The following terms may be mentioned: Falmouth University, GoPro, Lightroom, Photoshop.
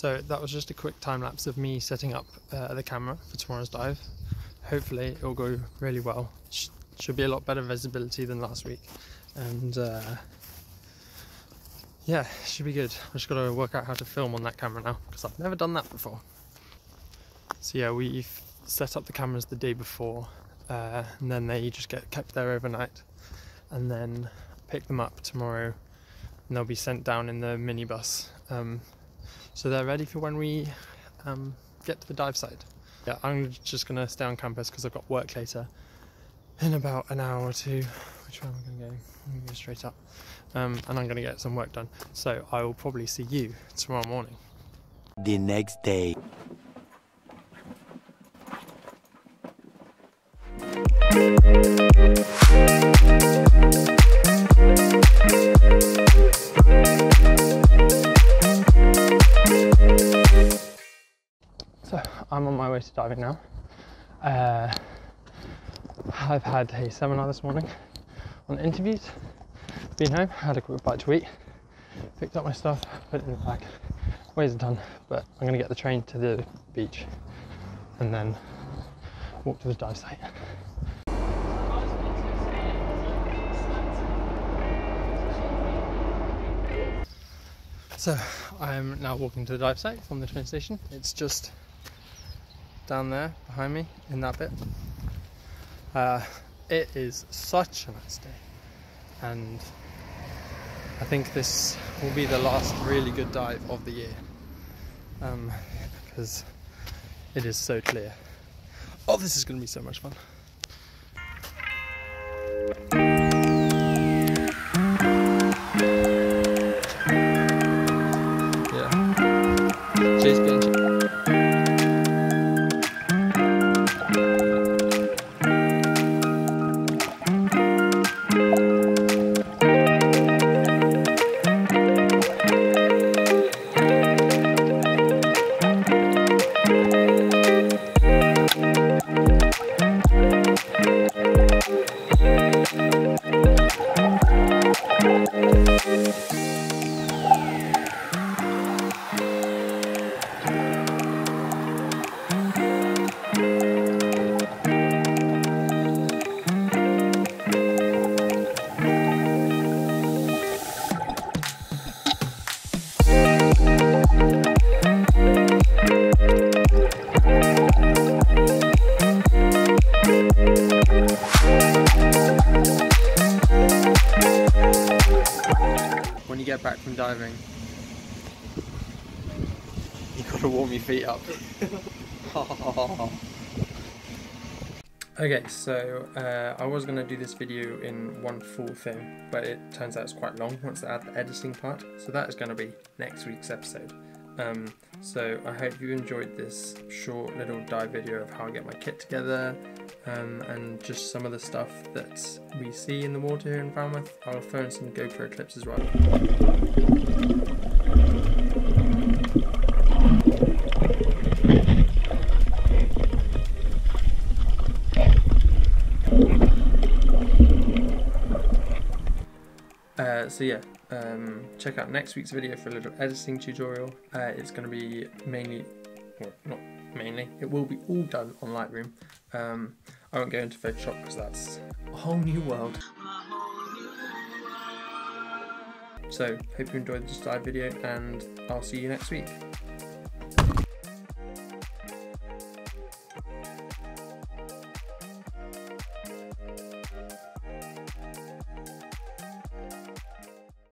So that was just a quick time lapse of me setting up the camera for tomorrow's dive. Hopefully it'll go really well. Should be a lot better visibility than last week, and yeah, should be good. I just gotta work out how to film on that camera now, because I've never done that before. So yeah, we've set up the cameras the day before, and then they just get kept there overnight, and then pick them up tomorrow, and they'll be sent down in the minibus. So they're ready for when we get to the dive site. Yeah, I'm just gonna stay on campus because I've got work later. In about an hour or two. Which way am I going to go? I'm going to go straight up. And I'm going to get some work done. So I will probably see you tomorrow morning. The next day. So I'm on my way to diving now. I've had a seminar this morning on interviews, been home, had a quick bite to eat, picked up my stuff, put it in the bag, weighs a ton, but I'm going to get the train to the beach and then walk to the dive site. So I'm now walking to the dive site from the train station. It's just down there behind me in that bit. It is such a nice day, and I think this will be the last really good dive of the year, because it is so clear. Oh, this is going to be so much fun. Yeah, Jay's getting chipped. Get back from diving, you gotta warm your feet up. Okay, so I was gonna do this video in one full thing, but it turns out it's quite long once I add the editing part, so that is gonna be next week's episode. So I hope you enjoyed this short little dive video of how I get my kit together, and just some of the stuff that we see in the water here in Falmouth. I'll throw in some GoPro clips as well. So yeah, check out next week's video for a little editing tutorial. It's going to be mainly, well, not mainly, it will be all done on Lightroom. I won't go into Photoshop because that's a whole new world. So hope you enjoyed this dive video, and I'll see you next week.